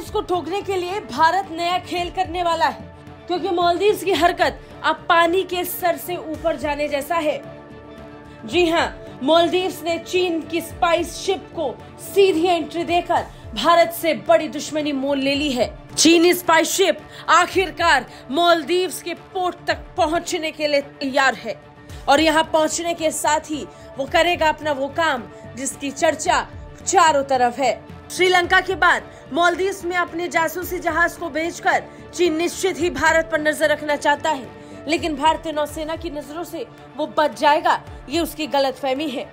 मालदीव्स को ठोकने के लिए भारत नया खेल करने वाला है, क्योंकि मालदीव्स की हरकत अब पानी के सर से ऊपर जाने जैसा है। जी हां, मालदीव्स ने चीन की स्पाइस शिप को सीधी एंट्री देकर भारत से बड़ी दुश्मनी मोल ले ली है। चीनी स्पाइस शिप आखिरकार मालदीव्स के पोर्ट तक पहुंचने के लिए तैयार है और यहां पहुंचने के साथ ही वो करेगा अपना वो काम जिसकी चर्चा चारों तरफ है। श्रीलंका के बाद मालदीव्स में अपने जासूसी जहाज को भेजकर चीन निश्चित ही भारत पर नजर रखना चाहता है, लेकिन भारतीय नौसेना की नजरों से वो बच जाएगा, ये उसकी गलतफहमी है।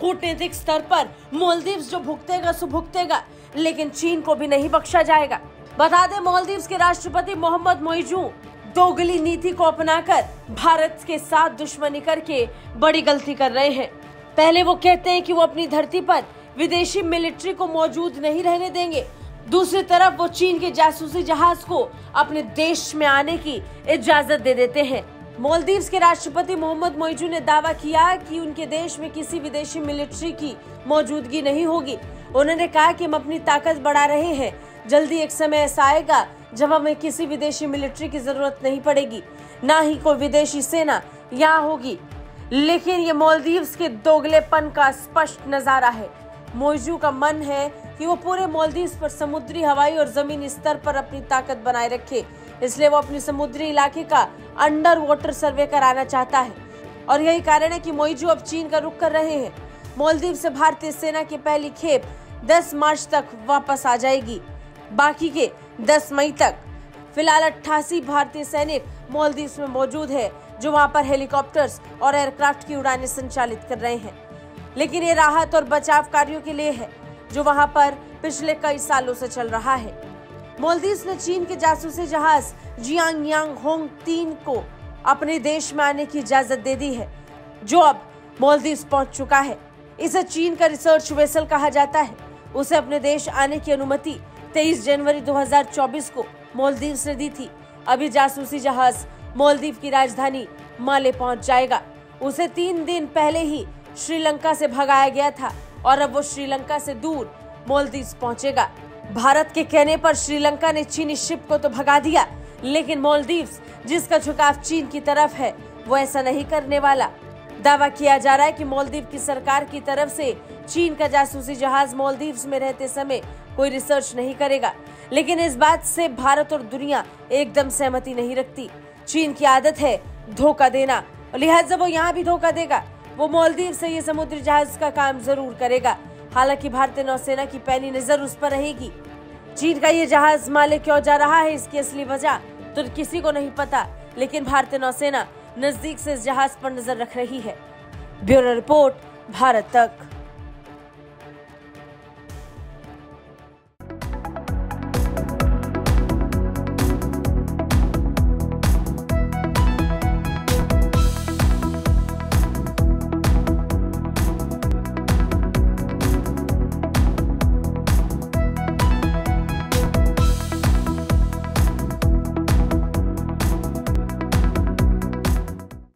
कूटनीतिक स्तर पर मालदीव्स जो भुगतेगा सो भुगतेगा, लेकिन चीन को भी नहीं बख्शा जाएगा। बता दें, मालदीव्स के राष्ट्रपति मोहम्मद मुइज्जू दोगली नीति को अपनाकर भारत के साथ दुश्मनी करके बड़ी गलती कर रहे हैं। पहले वो कहते हैं कि वो अपनी धरती पर विदेशी मिलिट्री को मौजूद नहीं रहने देंगे, दूसरी तरफ वो चीन के जासूसी जहाज को अपने देश में आने की इजाजत दे देते हैं। मालदीव्स के राष्ट्रपति मोहम्मद मुइज्जू ने दावा किया कि उनके देश में किसी विदेशी मिलिट्री की मौजूदगी नहीं होगी। उन्होंने कहा कि हम अपनी ताकत बढ़ा रहे हैं, जल्दी एक समय ऐसा आएगा जब हमें किसी विदेशी मिलिट्री की जरूरत नहीं पड़ेगी, ना ही कोई विदेशी सेना यहाँ होगी। लेकिन ये मालदीव्स के दोगलेपन का स्पष्ट नजारा है। मुइज्जू का मन है कि वो पूरे मालदीव्स पर समुद्री, हवाई और जमीनी स्तर पर अपनी ताकत बनाए रखे, इसलिए वो अपने समुद्री इलाके का अंडर वाटर सर्वे कराना चाहता है और यही कारण है कि मुइज्जू अब चीन का रुख कर रहे हैं। मालदीव से भारतीय सेना की पहली खेप 10 मार्च तक वापस आ जाएगी, बाकी के 10 मई तक। फिलहाल 88 भारतीय सैनिक मालदीव्स में मौजूद है जो वहां पर हेलीकॉप्टर्स और एयरक्राफ्ट की उड़ानें संचालित कर रहे हैं, लेकिन ये राहत और बचाव कार्यों के लिए है जो वहां पर पिछले कई सालों से चल रहा है। मालदीव्स ने चीन के जासूसी जहाज जियांग यांग होंग 3 को अपने देश में आने की इजाजत दे दी है, जो अब मालदीव्स पहुंच चुका है। इसे चीन का रिसर्च वेसल कहा जाता है। उसे अपने देश आने की अनुमति 23 जनवरी 2024 को मालदीव्स ने दी थी। अभी जासूसी जहाज मालदीव की राजधानी माले पहुंच जाएगा। उसे 3 दिन पहले ही श्रीलंका से भगाया गया था और अब वो श्रीलंका से दूर मालदीव्स पहुंचेगा। भारत के कहने पर श्रीलंका ने चीनी शिप को तो भगा दिया, लेकिन मालदीव्स जिसका झुकाव चीन की तरफ है वो ऐसा नहीं करने वाला। दावा किया जा रहा है कि मालदीव की सरकार की तरफ से चीन का जासूसी जहाज मालदीव्स में रहते समय कोई रिसर्च नहीं करेगा, लेकिन इस बात से भारत और दुनिया एकदम सहमति नहीं रखती। चीन की आदत है धोखा देना, लिहाजा वो यहाँ भी धोखा देगा। वो मालदीव से ये समुद्री जहाज का काम जरूर करेगा। हालांकि भारतीय नौसेना की पहली नजर उस पर रहेगी। चीन का ये जहाज माले क्यों जा रहा है, इसकी असली वजह तो किसी को नहीं पता, लेकिन भारतीय नौसेना नजदीक से इस जहाज पर नजर रख रही है। ब्यूरो रिपोर्ट, भारत तक।